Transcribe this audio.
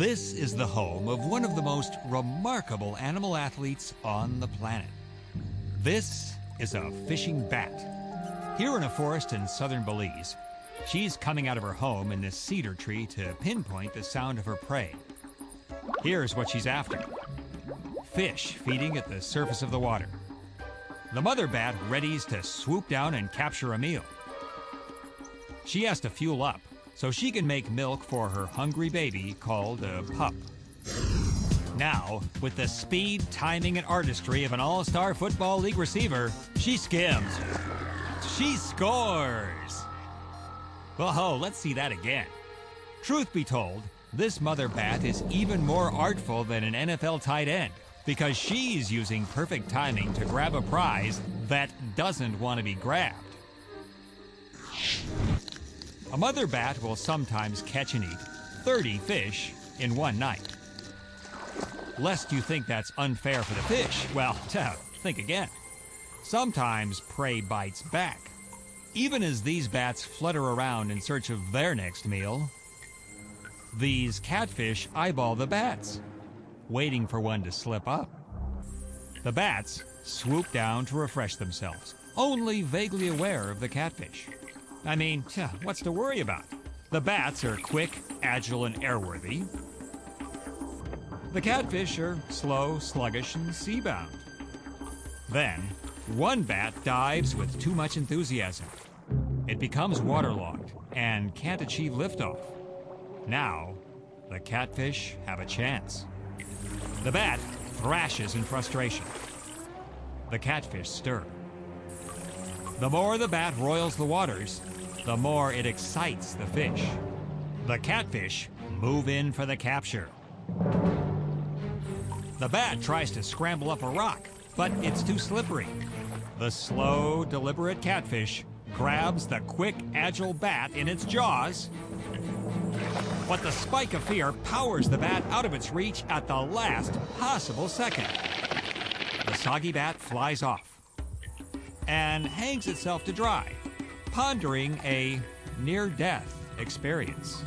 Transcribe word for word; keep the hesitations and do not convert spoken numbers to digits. This is the home of one of the most remarkable animal athletes on the planet. This is a fishing bat. Here in a forest in southern Belize, she's coming out of her home in this cedar tree to pinpoint the sound of her prey. Here's what she's after. Fish feeding at the surface of the water. The mother bat readies to swoop down and capture a meal. She has to fuel up so she can make milk for her hungry baby called a pup. Now, with the speed, timing, and artistry of an all-star football league receiver, she skims. She scores! Oh, let's see that again. Truth be told, this mother bat is even more artful than an N F L tight end because she's using perfect timing to grab a prize that doesn't want to be grabbed. A mother bat will sometimes catch and eat thirty fish in one night. Lest you think that's unfair for the fish, well, think again. Sometimes prey bites back. Even as these bats flutter around in search of their next meal, these catfish eyeball the bats, waiting for one to slip up. The bats swoop down to refresh themselves, only vaguely aware of the catfish. I mean, what's to worry about? The bats are quick, agile, and airworthy. The catfish are slow, sluggish, and sea-bound. Then, one bat dives with too much enthusiasm. It becomes waterlogged and can't achieve liftoff. Now, the catfish have a chance. The bat thrashes in frustration. The catfish stir. The more the bat roils the waters, the more it excites the fish. The catfish move in for the capture. The bat tries to scramble up a rock, but it's too slippery. The slow, deliberate catfish grabs the quick, agile bat in its jaws, but the spike of fear powers the bat out of its reach at the last possible second. The soggy bat flies off and hangs itself to dry, pondering a near-death experience.